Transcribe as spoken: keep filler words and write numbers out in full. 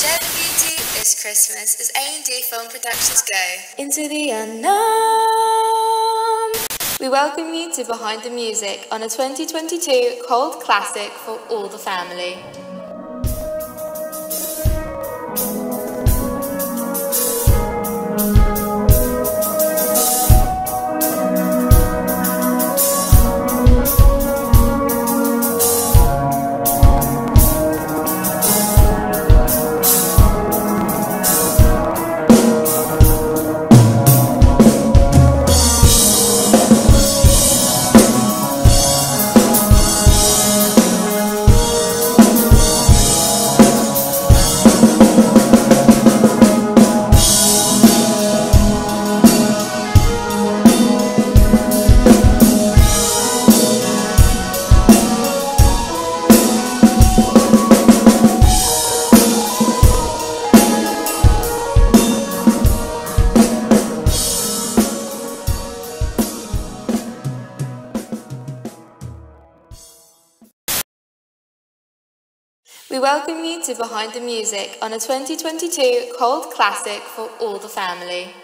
Share the beauty this Christmas as A and D Film Productions go into the unknown. We welcome you to Behind the Music on a twenty twenty-two cold classic for all the family. We welcome you to Behind the Music on a twenty twenty-two cold classic for all the family.